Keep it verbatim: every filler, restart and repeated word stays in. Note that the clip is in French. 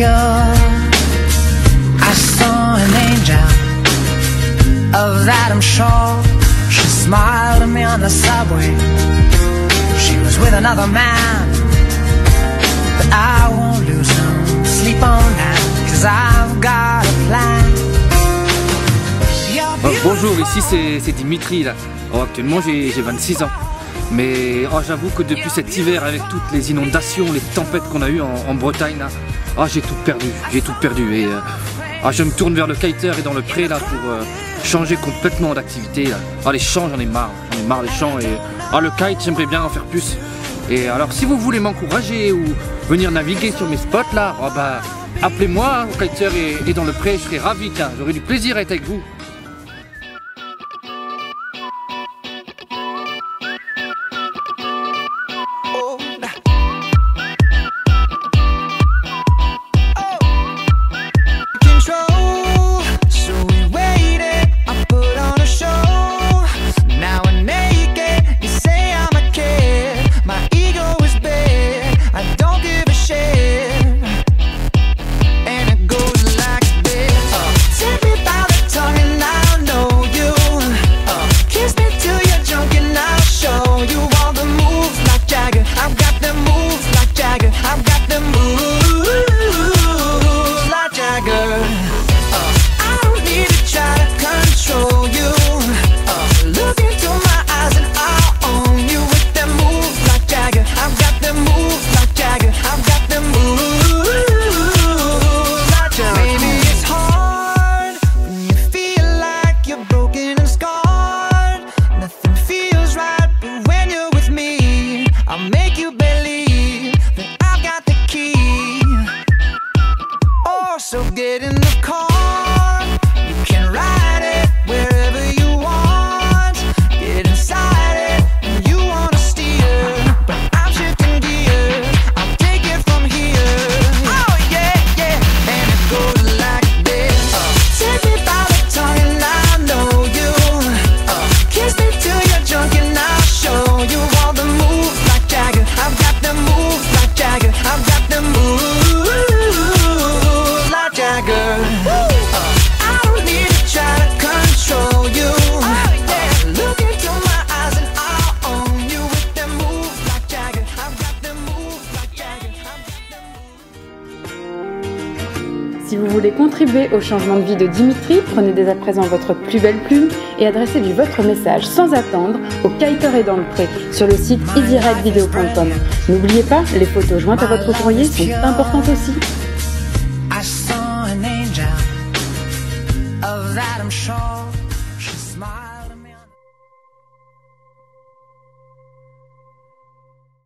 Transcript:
pure. I saw an angel of Adam Shaw. She smiled at me on the subway. She was with another man, but I won't lose no sleep on that, 'cause I've got a plan. Oh, bonjour, ici c'est Dimitri là. Oh, actuellement j'ai vingt-six ans. Mais oh, j'avoue que depuis cet hiver, avec toutes les inondations, les tempêtes qu'on a eues en, en Bretagne, oh, j'ai tout perdu, j'ai tout perdu. Et euh, oh, je me tourne vers le Kiteur et dans le Pré là, pour euh, changer complètement d'activité. Oh, les champs, j'en ai marre, j'en ai marre les champs. Et oh, le kite, j'aimerais bien en faire plus. Et alors, si vous voulez m'encourager ou venir naviguer sur mes spots là, oh, bah, appelez-moi hein, au Kiteur et, et dans le Pré, je serai ravi, j'aurai du plaisir à être avec vous. So get in the car, you can ride it wherever you want. Get inside it when you wanna steer, but I'm shifting gear, I'll take it from here. Oh yeah, yeah, and it goes like this. uh, Take me by the tongue and I know you. uh, Kiss me till you're drunk and I'll show you all the moves like Jagger. I've got the moves like Jagger. I've got the moves. Si vous voulez contribuer au changement de vie de Dimitri, prenez dès à présent votre plus belle plume et adressez-lui votre message sans attendre au Kiteur et dans le Pré sur le site i direct vidéo point com. N'oubliez pas, les photos jointes à votre courrier sont importantes aussi. I saw an angel of Adam Shaw. She smiled.